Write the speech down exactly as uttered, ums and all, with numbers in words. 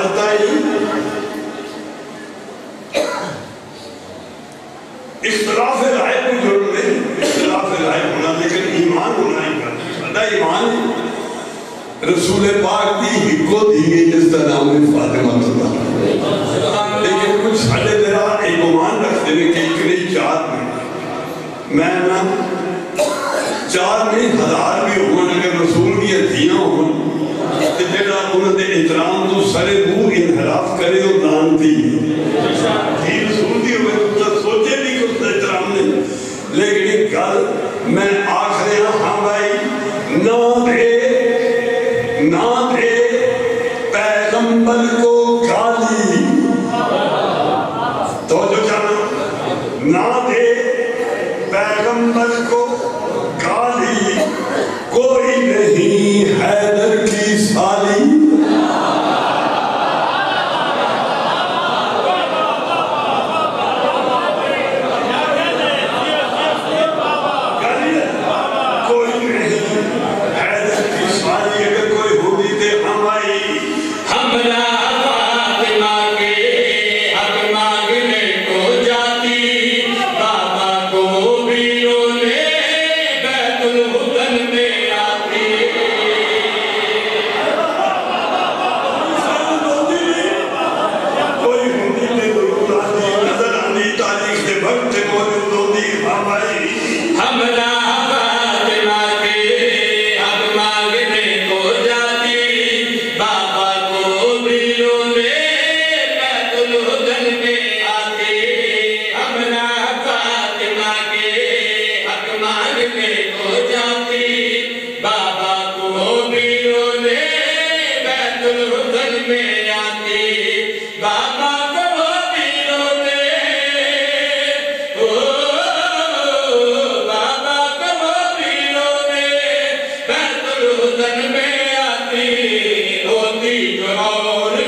खानदानी इख्तिलाफ राय की जरूरत नहीं, इख्तिलाफ राय होना लेकिन ईमान होना ही करना ईमान रसूल पाक की हिको दी गई जिसका नाम है फातिमा तुल्लाह। लेकिन कुछ साढ़े मेरा एक गुमान रखते हैं कि इतनी चार में मैं ना चार में हजार भी हो लेकिन रसूल की हथियाँ हो इतराम तो सरे मुंह इनहराफ करे और दान दी सोचे भी उसने इतराम ने। लेकिन एक गल मैं आखरे हाँ भाई ना दे ना दे पैगंबर को गाली तो जो जाना ना दे पैगंबर को गाली कोई नहीं हैदर की साली में आती होती जो